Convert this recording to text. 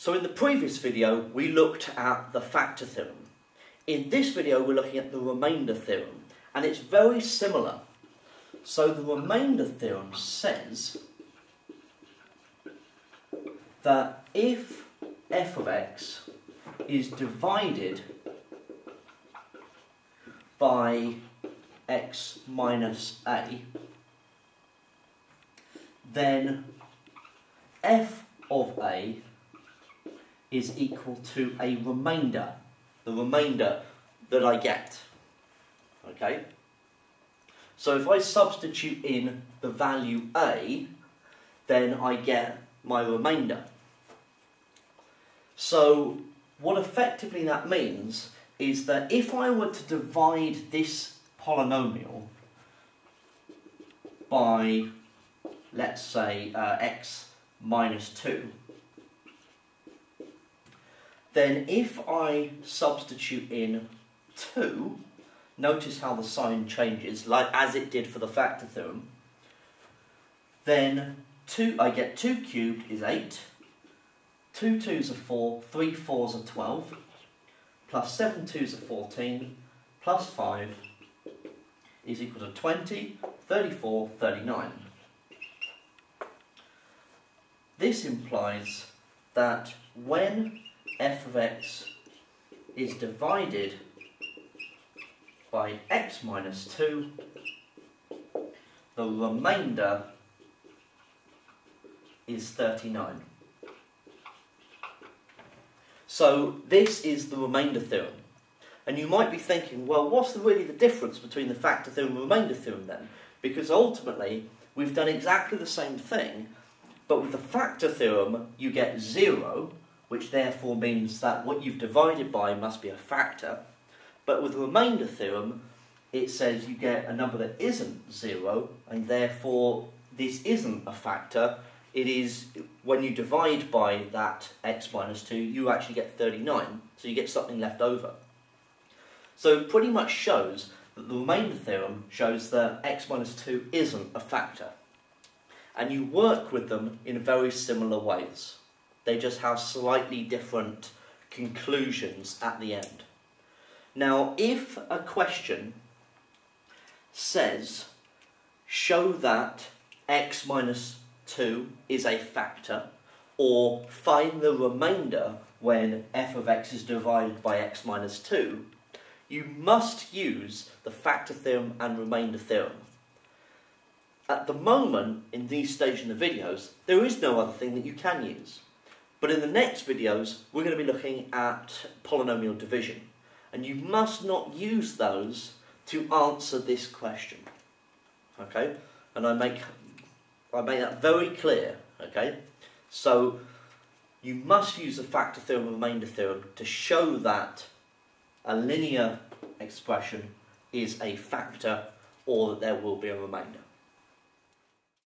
So in the previous video, we looked at the factor theorem. In this video, we're looking at the remainder theorem, and it's very similar. So the remainder theorem says that if f of x is divided by x minus a, then f of a is equal to a remainder, the remainder that I get. Okay? So if I substitute in the value a, then I get my remainder. So what effectively that means is that if I were to divide this polynomial by, let's say, x minus 2, then if I substitute in 2, notice how the sign changes, like as it did for the factor theorem, then I get 2 cubed is 8, 2 2s are 4, 3 4s are 12, plus 7 2s are 14, plus 5 is equal to 20, 34, 39. This implies that when f of x is divided by x minus 2, the remainder is 39. So this is the remainder theorem. And you might be thinking, well, what's really the difference between the factor theorem and the remainder theorem then? Because ultimately, we've done exactly the same thing, but with the factor theorem, you get 0, which therefore means that what you've divided by must be a factor. But with the remainder theorem, it says you get a number that isn't 0, and therefore this isn't a factor. It is, when you divide by that x minus 2, you actually get 39, so you get something left over. So it pretty much shows that the remainder theorem shows that x minus 2 isn't a factor. And you work with them in very similar ways. They just have slightly different conclusions at the end. Now, if a question says, show that x minus 2 is a factor, or find the remainder when f of x is divided by x minus 2, you must use the factor theorem and remainder theorem. At the moment, in these stages in the videos, there is no other thing that you can use. But in the next videos, we're going to be looking at polynomial division. And you must not use those to answer this question. Okay? And I make that very clear. Okay? So, you must use the factor theorem and remainder theorem to show that a linear expression is a factor or that there will be a remainder.